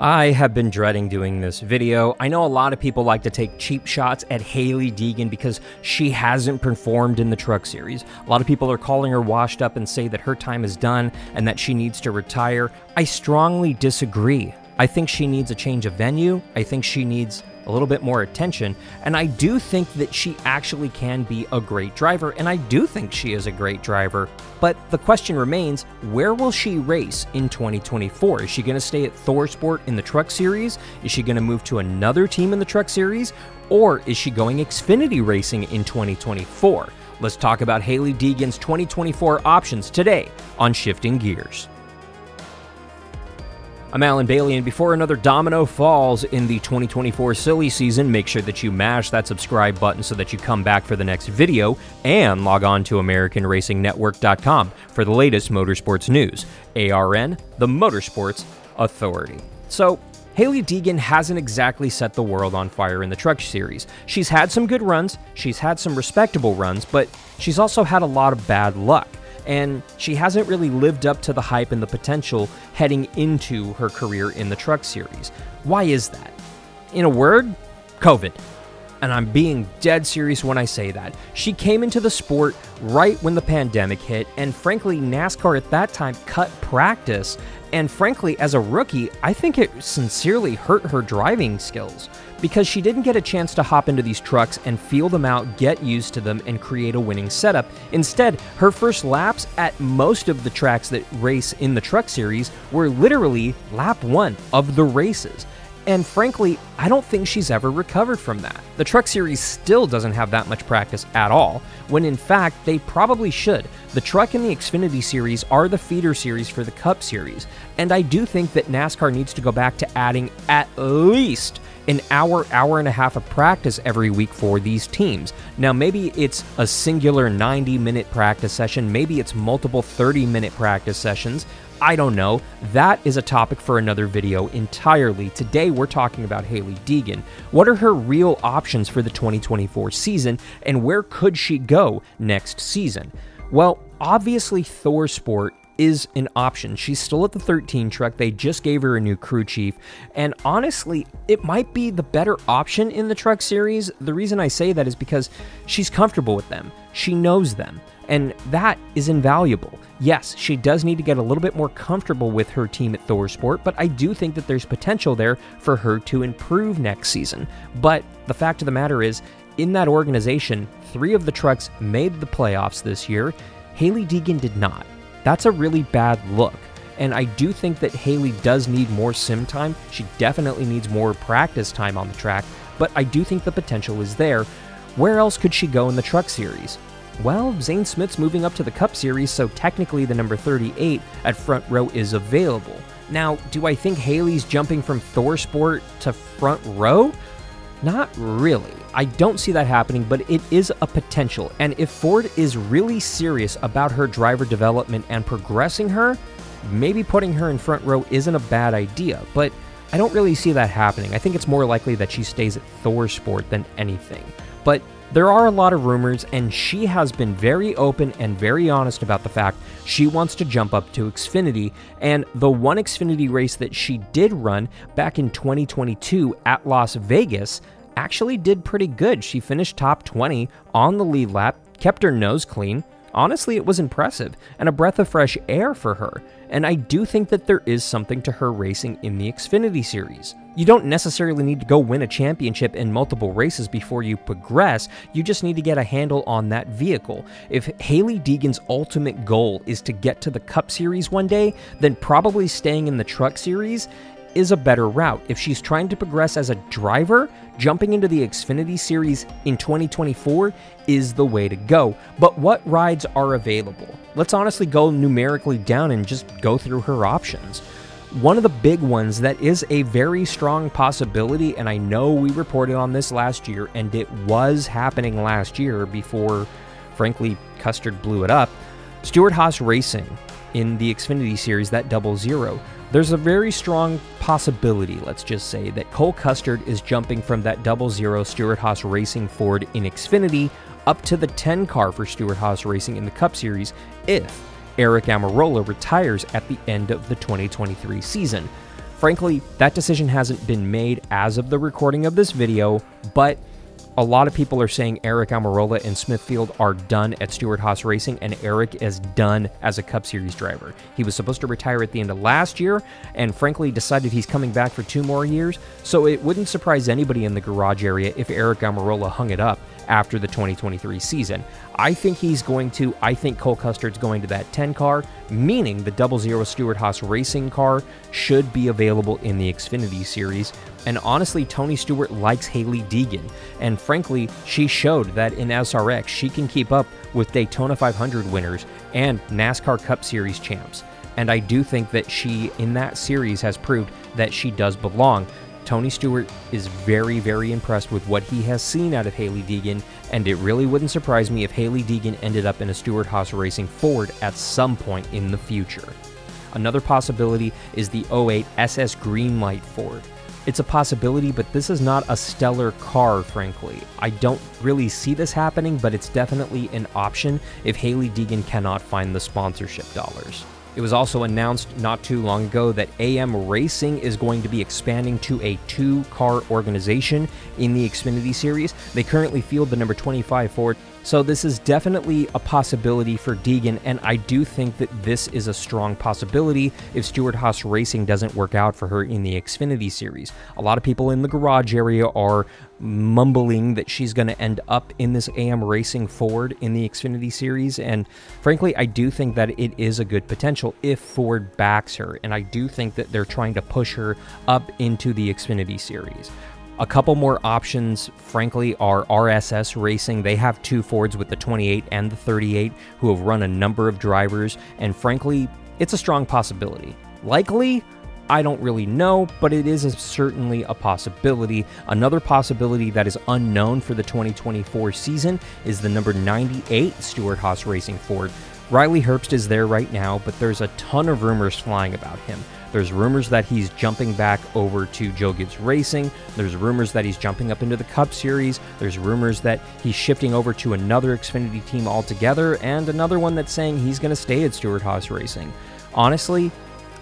I have been dreading doing this video. I know a lot of people like to take cheap shots at Hailie Deegan because she hasn't performed in the Truck Series. A lot of people are calling her washed up and say that her time is done and that she needs to retire. I strongly disagree. I think she needs a change of venue. I think she needs a little bit more attention, and I do think that she actually can be a great driver, and I do think she is a great driver. But the question remains, where will she race in 2024? Is she going to stay at ThorSport in the Truck Series? Is she going to move to another team in the Truck Series? Or is she going Xfinity racing in 2024? Let's talk about Hailie Deegan's 2024 options today on Shifting Gears. I'm Alan Bailey, and before another domino falls in the 2024 silly season, make sure that you mash that subscribe button so that you come back for the next video, and log on to AmericanRacingNetwork.com for the latest motorsports news. ARN, the Motorsports Authority. So, Hailie Deegan hasn't exactly set the world on fire in the Truck Series. She's had some good runs, she's had some respectable runs, but she's also had a lot of bad luck. And she hasn't really lived up to the hype and the potential heading into her career in the Truck Series. Why is that? In a word, COVID. And I'm being dead serious when I say that. She came into the sport right when the pandemic hit, and frankly, NASCAR at that time cut practice. And frankly, as a rookie, I think it sincerely hurt her driving skills because she didn't get a chance to hop into these trucks and feel them out, get used to them, and create a winning setup. Instead, her first laps at most of the tracks that race in the Truck Series were literally lap one of the races. And frankly, I don't think she's ever recovered from that. The Truck Series still doesn't have that much practice at all, when in fact, they probably should. The Truck and the Xfinity Series are the feeder series for the Cup Series, and I do think that NASCAR needs to go back to adding at least an hour, hour and a half of practice every week for these teams. Now, maybe it's a singular 90-minute practice session, maybe it's multiple 30-minute practice sessions, I don't know. That is a topic for another video entirely. Today, we're talking about Hailie Deegan. What are her real options for the 2024 season, and where could she go next season? Well, obviously, ThorSport is an option. She's still at the 13 truck. They just gave her a new crew chief, and honestly, it might be the better option in the Truck Series. The reason I say that is because she's comfortable with them. She knows them, and that is invaluable. Yes, she does need to get a little bit more comfortable with her team at ThorSport, but I do think that there's potential there for her to improve next season. But the fact of the matter is, in that organization, 3 of the trucks made the playoffs this year. Hailie Deegan did not. That's a really bad look, and I do think that Hailie does need more sim time. She definitely needs more practice time on the track, but I do think the potential is there. Where else could she go in the Truck Series? Well, Zane Smith's moving up to the Cup Series, so technically the number 38 at Front Row is available. Now, do I think Hailie's jumping from ThorSport to Front Row? Not really. I don't see that happening, but it is a potential, and if Ford is really serious about her driver development and progressing her, maybe putting her in Front Row isn't a bad idea, but I don't really see that happening. I think it's more likely that she stays at ThorSport than anything, but there are a lot of rumors, and she has been very open and very honest about the fact she wants to jump up to Xfinity, and the one Xfinity race that she did run back in 2022 at Las Vegas actually did pretty good. She finished top 20 on the lead lap, kept her nose clean. Honestly, it was impressive and a breath of fresh air for her, and I do think that there is something to her racing in the Xfinity Series. You don't necessarily need to go win a championship in multiple races before you progress, you just need to get a handle on that vehicle. If Hailie Deegan's ultimate goal is to get to the Cup Series one day, then probably staying in the Truck Series is a better route. If she's trying to progress as a driver, jumping into the Xfinity Series in 2024 is the way to go. But what rides are available? Let's honestly go numerically down and just go through her options. One of the big ones that is a very strong possibility, and I know we reported on this last year, and it was happening last year before, frankly, Custard blew it up, Stewart-Haas Racing in the Xfinity Series, that 00. There's a very strong possibility, let's just say, that Cole Custer is jumping from that 00 Stewart-Haas Racing Ford in Xfinity up to the 10 car for Stewart-Haas Racing in the Cup Series if Aric Almirola retires at the end of the 2023 season. Frankly, that decision hasn't been made as of the recording of this video, but a lot of people are saying Aric Almirola and Smithfield are done at Stewart-Haas Racing, and Aric is done as a Cup Series driver. He was supposed to retire at the end of last year, and frankly decided he's coming back for 2 more years, so it wouldn't surprise anybody in the garage area if Aric Almirola hung it up after the 2023 season. I think he's going to. I think Cole Custard's going to that 10 car, meaning the 00 Stewart-Haas Racing car should be available in the Xfinity Series. And honestly, Tony Stewart likes Hailie Deegan, and frankly, she showed that in SRX she can keep up with Daytona 500 winners and NASCAR Cup Series champs. And I do think that she, in that series, has proved that she does belong. Tony Stewart is very, very impressed with what he has seen out of Hailie Deegan, and it really wouldn't surprise me if Hailie Deegan ended up in a Stewart-Haas Racing Ford at some point in the future. Another possibility is the 08 SS Greenlight Ford. It's a possibility, but this is not a stellar car, frankly. I don't really see this happening, but it's definitely an option if Hailie Deegan cannot find the sponsorship dollars. It was also announced not too long ago that AM Racing is going to be expanding to a 2-car organization in the Xfinity Series. They currently field the number 25 Ford, so this is definitely a possibility for Deegan, and I do think that this is a strong possibility if Stewart-Haas Racing doesn't work out for her in the Xfinity Series. A lot of people in the garage area are mumbling that she's going to end up in this AM Racing Ford in the Xfinity Series, and frankly, I do think that it is a good potential if Ford backs her, and I do think that they're trying to push her up into the Xfinity Series. A couple more options, frankly, are RSS Racing. They have 2 Fords with the 28 and the 38 who have run a number of drivers, and frankly, it's a strong possibility. Likely? I don't really know, but it is certainly a possibility. Another possibility that is unknown for the 2024 season is the number 98 Stewart-Haas Racing Ford. Riley Herbst is there right now, but there's a ton of rumors flying about him. There's rumors that he's jumping back over to Joe Gibbs Racing. There's rumors that he's jumping up into the Cup Series. There's rumors that he's shifting over to another Xfinity team altogether, and another one that's saying he's going to stay at Stewart-Haas Racing. Honestly,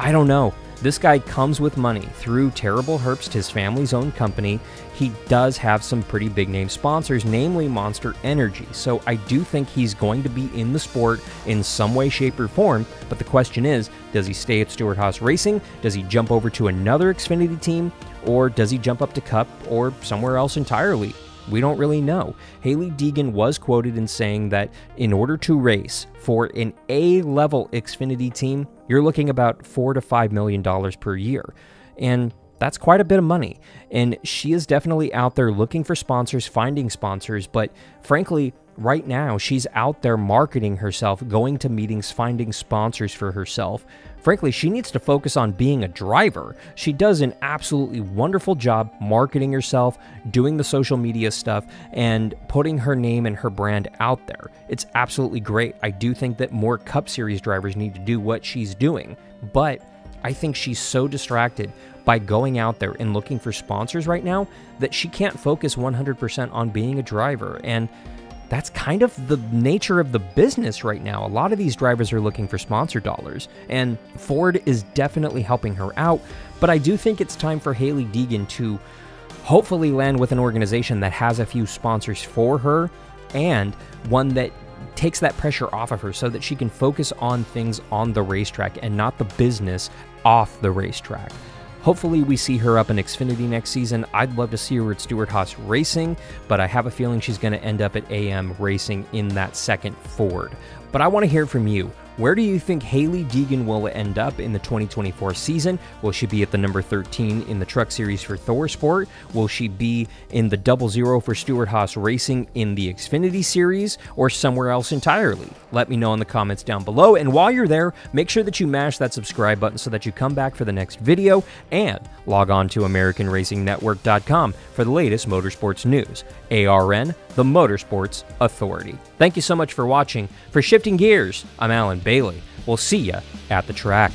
I don't know. This guy comes with money through Terrible Herbst, his family's own company. He does have some pretty big name sponsors, namely Monster Energy. So I do think he's going to be in the sport in some way, shape, or form. But the question is, does he stay at Stewart-Haas Racing? Does he jump over to another Xfinity team? Or does he jump up to Cup or somewhere else entirely? We don't really know. Hailie Deegan was quoted in saying that in order to race for an A-level Xfinity team, you're looking about $4 to $5 million per year, and that's quite a bit of money. And she is definitely out there looking for sponsors, finding sponsors, but frankly, right now, she's out there marketing herself, going to meetings, finding sponsors for herself. Frankly, she needs to focus on being a driver. She does an absolutely wonderful job marketing herself, doing the social media stuff, and putting her name and her brand out there. It's absolutely great. I do think that more Cup Series drivers need to do what she's doing, but I think she's so distracted by going out there and looking for sponsors right now that she can't focus 100% on being a driver, and that's kind of the nature of the business right now. A lot of these drivers are looking for sponsor dollars, and Ford is definitely helping her out, but I do think it's time for Hailie Deegan to hopefully land with an organization that has a few sponsors for her, and one that takes that pressure off of her so that she can focus on things on the racetrack and not the business off the racetrack. Hopefully we see her up in Xfinity next season. I'd love to see her at Stewart-Haas Racing, but I have a feeling she's going to end up at AM Racing in that second Ford. But I want to hear from you. Where do you think Hailie Deegan will end up in the 2024 season? Will she be at the number 13 in the Truck Series for ThorSport? Will she be in the 00 for Stewart-Haas Racing in the Xfinity Series, or somewhere else entirely? Let me know in the comments down below. And while you're there, make sure that you mash that subscribe button so that you come back for the next video, and log on to AmericanRacingNetwork.com for the latest motorsports news. ARN, the Motorsports Authority. Thank you so much for watching. For Shifting Gears, I'm Alan Bailey. We'll see you at the track.